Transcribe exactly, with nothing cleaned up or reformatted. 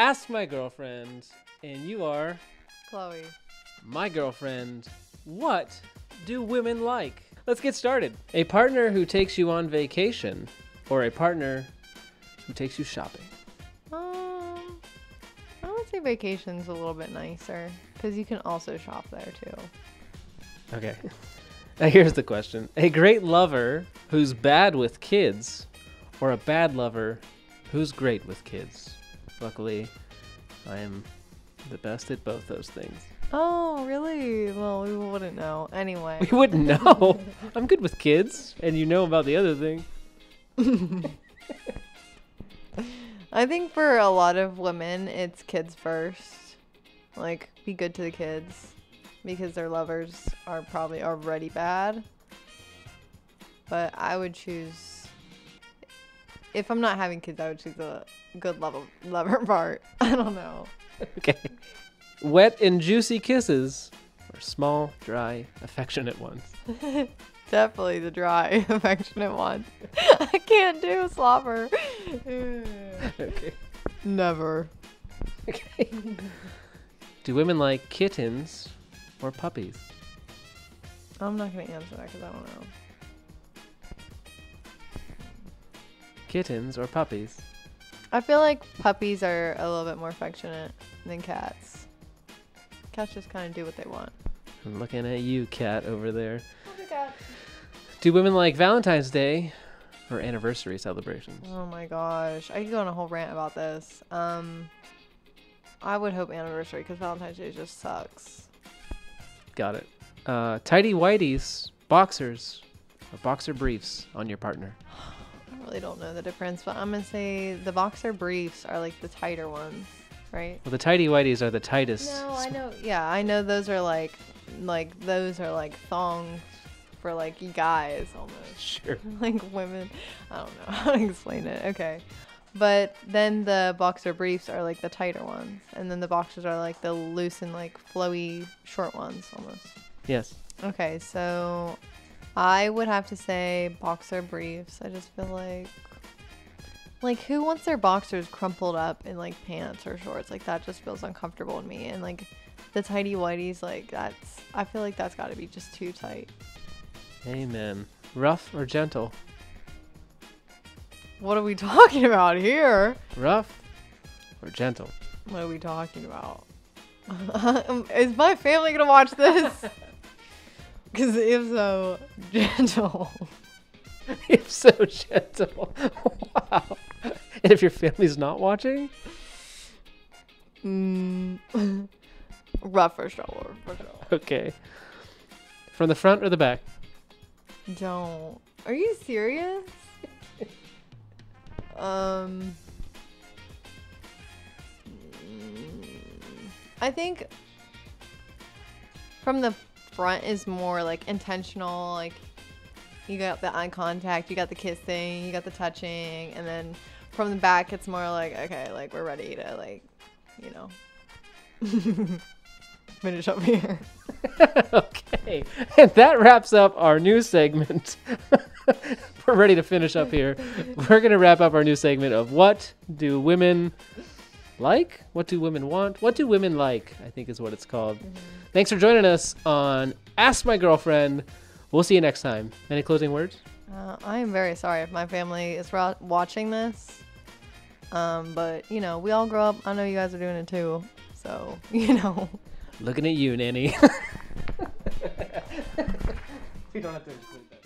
Ask My Girlfriend, and you are Chloe, my girlfriend. What do women like? Let's get started. A partner who takes you on vacation, or a partner who takes you shopping? Um, I would say vacation's a little bit nicer because you can also shop there too. Okay. Now here's the question. A great lover who's bad with kids, or a bad lover who's great with kids? Luckily, I am the best at both those things. Oh, really? Well, we wouldn't know. Anyway. We wouldn't know? I'm good with kids, and you know about the other thing. I think for a lot of women, it's kids first. Like, be good to the kids, because their lovers are probably already bad. But I would choose... If I'm not having kids, I would choose the good level, lover part. I don't know. Okay. Wet and juicy kisses, or small, dry, affectionate ones? Definitely the dry, affectionate ones. I can't do slobber. Okay. Never. Okay. Do women like kittens or puppies? I'm not going to answer that because I don't know. Kittens or puppies? I feel like puppies are a little bit more affectionate than cats. Cats just kind of do what they want. I'm looking at you, cat, over there. Look at cat. Do women like Valentine's Day or anniversary celebrations? Oh my gosh. I could go on a whole rant about this. Um, I would hope anniversary because Valentine's Day just sucks. Got it. Uh, tidy whities, boxers, or boxer briefs on your partner? I really don't know the difference, but I'm going to say the boxer briefs are like the tighter ones, right? Well, the tidy whities are the tightest. No, I know. Yeah, I know those are like, like those are like thongs for like guys almost. Sure. Like women. I don't know how to explain it. Okay. But then the boxer briefs are like the tighter ones. And then the boxers are like the loose and like flowy short ones almost. Yes. Okay. So... I would have to say boxer briefs. I just feel like, like who wants their boxers crumpled up in like pants or shorts? Like that just feels uncomfortable to me. And like the tidy whities, like that's, I feel like that's gotta be just too tight. Amen. Rough or gentle? What are we talking about here? Rough or gentle? What are we talking about? Is my family gonna watch this? Because if so, gentle. If so, gentle. Wow. And if your family's not watching? Mm. Rough or sure, for sure. Okay. From the front or the back? Don't. Are you serious? um. I think from the... front is more like intentional, like you got the eye contact, you got the kissing, you got the touching, and then from the back it's more like, okay, like we're ready to, like, you know, finish up here. Okay, and that wraps up our new segment. We're ready to finish up here. We're gonna wrap up our new segment of what do women like, what do women want, what do women like, I think is what it's called. Mm-hmm. Thanks for joining us on Ask My Girlfriend. We'll see you next time. Any closing words? Uh, I am very sorry if my family is watching this, um, but you know, we all grow up. I know you guys are doing it too, so you know. Looking at you, Nanny. We don't have to include that.